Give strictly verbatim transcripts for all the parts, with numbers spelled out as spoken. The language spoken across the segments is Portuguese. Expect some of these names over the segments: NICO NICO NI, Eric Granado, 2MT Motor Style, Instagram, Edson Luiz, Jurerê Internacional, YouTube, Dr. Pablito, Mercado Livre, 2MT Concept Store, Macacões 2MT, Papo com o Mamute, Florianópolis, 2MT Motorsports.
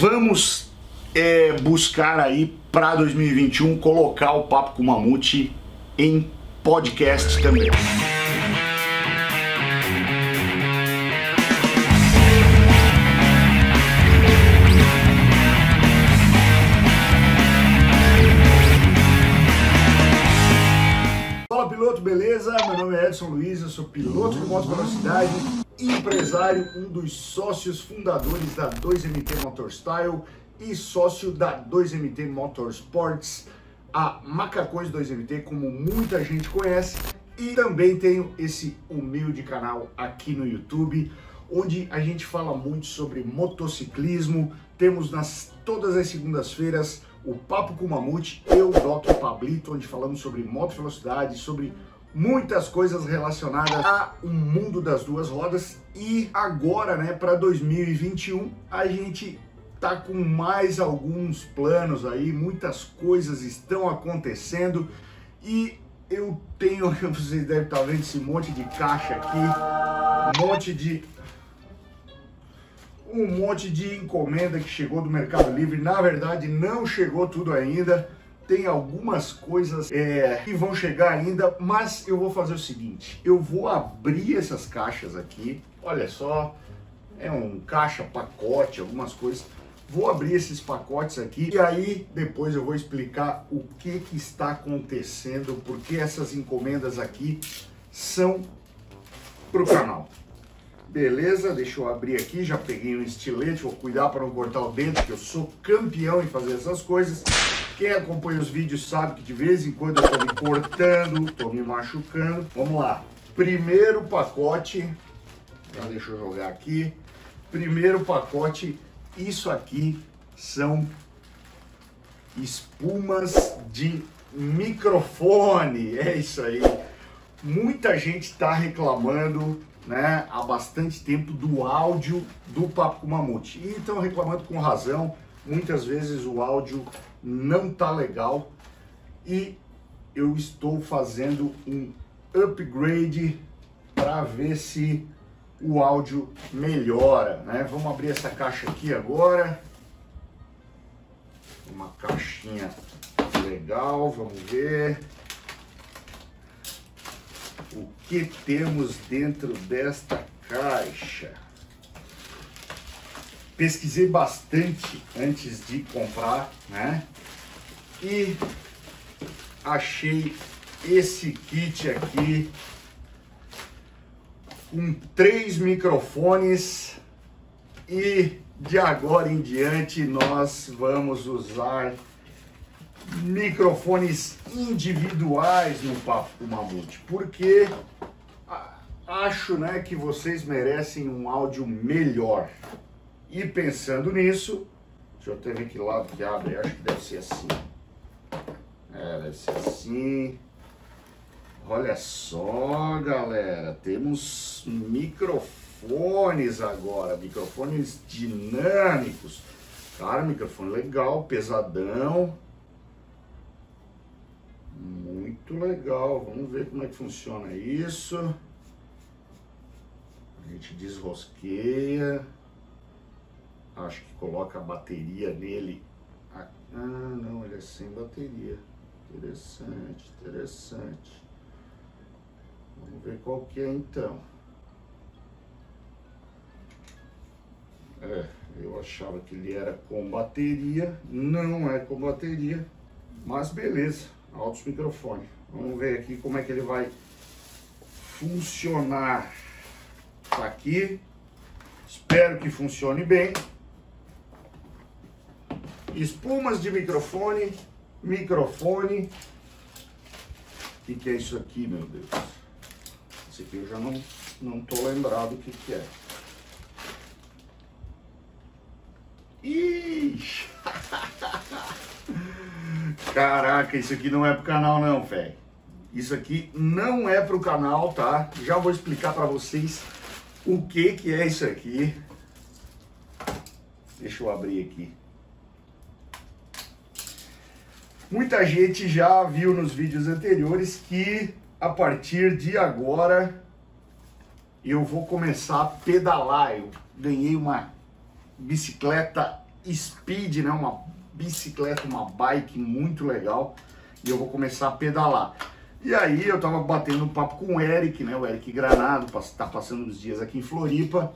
vamos é, buscar aí para dois mil e vinte e um colocar o Papo com o Mamute em podcast também. Fala, piloto, beleza? Meu nome é Edson Luiz, eu sou piloto de moto velocidade, empresário, um dos sócios fundadores da dois M T Motor Style e sócio da dois M T Motorsports, a Macacões dois M T, como muita gente conhece, e também tenho esse humilde canal aqui no YouTube, onde a gente fala muito sobre motociclismo. Temos nas todas as segundas-feiras o Papo com o Mamute, eu, doutor Pablito, onde falamos sobre moto velocidade, sobre muitas coisas relacionadas a um mundo das duas rodas. E agora, né, para dois mil e vinte e um, a gente tá com mais alguns planos aí, muitas coisas estão acontecendo e eu tenho, vocês devem estar vendo esse monte de caixa aqui, um monte de um monte de encomenda que chegou do Mercado Livre. Na verdade, não chegou tudo ainda, tem algumas coisas é, que vão chegar ainda, mas eu vou fazer o seguinte, eu vou abrir essas caixas aqui, olha só, é um caixa, pacote, algumas coisas. Vou abrir esses pacotes aqui e aí depois eu vou explicar o que que está acontecendo, porque essas encomendas aqui são pro canal. Beleza, deixa eu abrir aqui, já peguei um estilete, vou cuidar para não cortar o dedo, que eu sou campeão em fazer essas coisas. Quem acompanha os vídeos sabe que de vez em quando eu tô me cortando, tô me machucando. Vamos lá, primeiro pacote, já deixa eu jogar aqui, primeiro pacote. Isso aqui são espumas de microfone, é isso aí. Muita gente está reclamando, né, há bastante tempo do áudio do Papo com o Mamute. E estão reclamando com razão, muitas vezes o áudio não tá legal. E eu estou fazendo um upgrade para ver se o áudio melhora, né? Vamos abrir essa caixa aqui agora. Uma caixinha legal, vamos ver o que temos dentro desta caixa. Pesquisei bastante antes de comprar, né? E achei esse kit aqui, com três microfones, e de agora em diante nós vamos usar microfones individuais no Papo com o Mamute, porque acho, né, que vocês merecem um áudio melhor. E pensando nisso, deixa eu até ver que lado que abre, acho que deve ser assim. É, deve ser assim. Olha só, galera, temos microfones agora, microfones dinâmicos. Cara, microfone legal, pesadão. Muito legal, vamos ver como é que funciona isso. A gente desrosqueia. Acho que coloca a bateria nele. Ah, não, ele é sem bateria. Interessante, interessante. Vamos ver qual que é então. É, eu achava que ele era com bateria, não é com bateria, mas beleza, altos microfones. Vamos ver aqui como é que ele vai funcionar. Tá aqui, espero que funcione bem. Espumas de microfone, microfone. O que, que é isso aqui, meu Deus? Esse aqui eu já não, não tô lembrado o que, que é. Ixi! Caraca, isso aqui não é pro canal não, velho. Isso aqui não é pro canal, tá? Já vou explicar pra vocês o que que é isso aqui. Deixa eu abrir aqui. Muita gente já viu nos vídeos anteriores que a partir de agora eu vou começar a pedalar. Eu ganhei uma bicicleta speed, né? Uma bicicleta, uma bike muito legal. E eu vou começar a pedalar. E aí eu tava batendo um papo com o Eric, né? O Eric Granado, tá passando uns dias aqui em Floripa.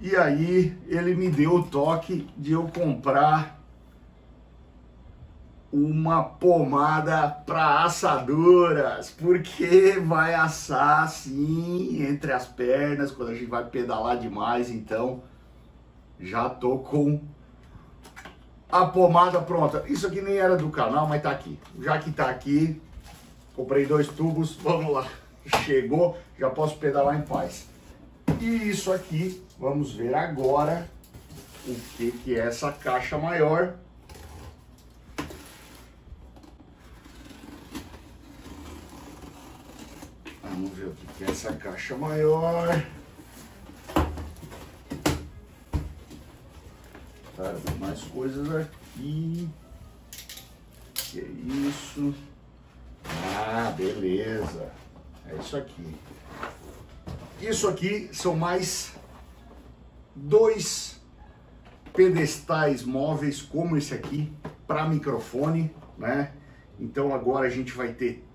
E aí ele me deu o toque de eu comprar uma pomada para assaduras, porque vai assar assim entre as pernas quando a gente vai pedalar demais. Então já tô com a pomada pronta. Isso aqui nem era do canal, mas tá aqui. Já que tá aqui, comprei dois tubos, vamos lá. Chegou, já posso pedalar em paz. E isso aqui, vamos ver agora o que que é essa caixa maior. Vamos ver o que que é essa caixa maior. Cara, tem mais coisas aqui. Que é isso? Ah, beleza. É isso aqui. Isso aqui são mais dois pedestais móveis como esse aqui para microfone, né? Então agora a gente vai ter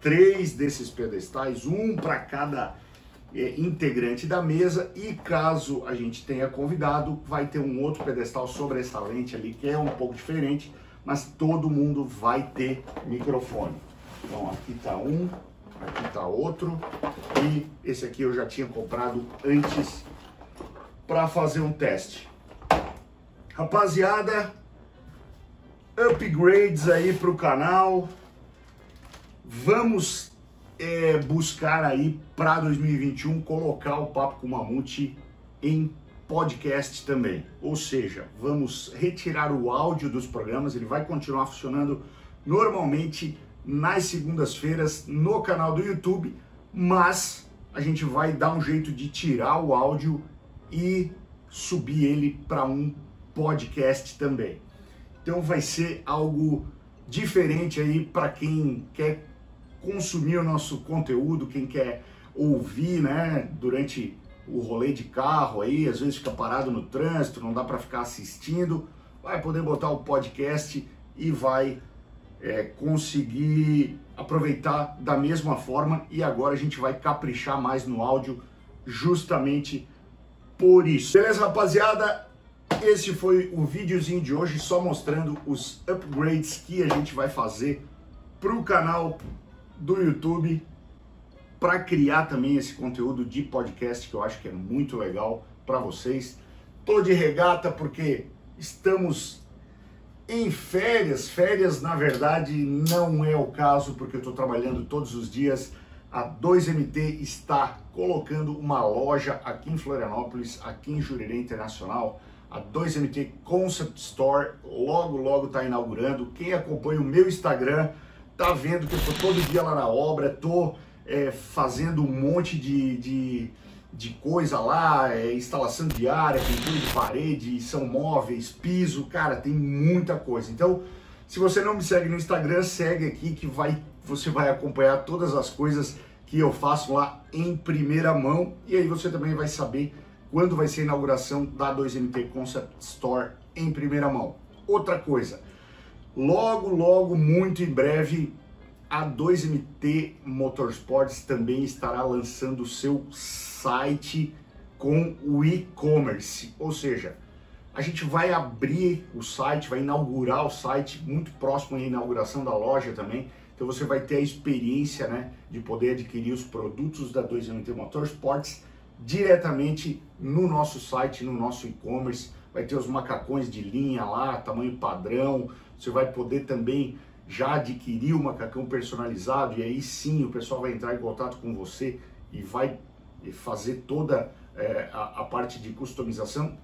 três desses pedestais, um para cada é, integrante da mesa, e caso a gente tenha convidado, vai ter um outro pedestal sobressalente ali, que é um pouco diferente, mas todo mundo vai ter microfone. Então aqui está um, aqui está outro, e esse aqui eu já tinha comprado antes para fazer um teste. Rapaziada, upgrades aí para o canal. Vamos é, buscar aí para dois mil e vinte e um colocar o Papo com o Mamute em podcast também. Ou seja, vamos retirar o áudio dos programas, ele vai continuar funcionando normalmente nas segundas-feiras no canal do YouTube, mas a gente vai dar um jeito de tirar o áudio e subir ele para um podcast também. Então vai ser algo diferente aí para quem quer consumir o nosso conteúdo, quem quer ouvir, né, durante o rolê de carro aí, às vezes fica parado no trânsito, não dá para ficar assistindo, vai poder botar o podcast e vai é, conseguir aproveitar da mesma forma. E agora a gente vai caprichar mais no áudio justamente por isso. Beleza, rapaziada? Esse foi o videozinho de hoje, só mostrando os upgrades que a gente vai fazer pro canal do YouTube, para criar também esse conteúdo de podcast que eu acho que é muito legal para vocês. Tô de regata porque estamos em férias. Férias, na verdade, não é o caso, porque eu tô trabalhando todos os dias. A dois M T está colocando uma loja aqui em Florianópolis, aqui em Jurerê Internacional. A dois M T Concept Store logo, logo está inaugurando. Quem acompanha o meu Instagram tá vendo que eu tô todo dia lá na obra, tô é, fazendo um monte de, de, de coisa lá, é, instalação de área, pintura de parede, são móveis, piso, cara, tem muita coisa. Então, se você não me segue no Instagram, segue aqui que vai, você vai acompanhar todas as coisas que eu faço lá em primeira mão, e aí você também vai saber quando vai ser a inauguração da dois M T Concept Store em primeira mão. Outra coisa, logo, logo, muito em breve, a dois M T Motorsports também estará lançando o seu site com o e-commerce. Ou seja, a gente vai abrir o site, vai inaugurar o site muito próximo à inauguração da loja também. Então você vai ter a experiência, né, de poder adquirir os produtos da dois M T Motorsports diretamente no nosso site, no nosso e-commerce. Vai ter os macacões de linha lá, tamanho padrão. Você vai poder também já adquirir o macacão personalizado, e aí sim o pessoal vai entrar em contato com você e vai fazer toda é, a, a parte de customização.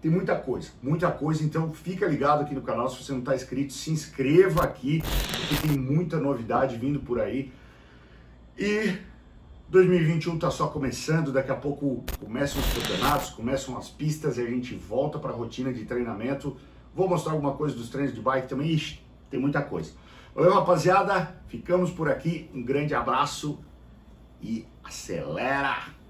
Tem muita coisa, muita coisa. Então fica ligado aqui no canal. Se você não está inscrito, se inscreva aqui, porque tem muita novidade vindo por aí. E dois mil e vinte e um está só começando, daqui a pouco começam os campeonatos, começam as pistas e a gente volta para a rotina de treinamento. Vou mostrar alguma coisa dos treinos de bike também. Ixi, tem muita coisa. Valeu, rapaziada, ficamos por aqui, um grande abraço e acelera!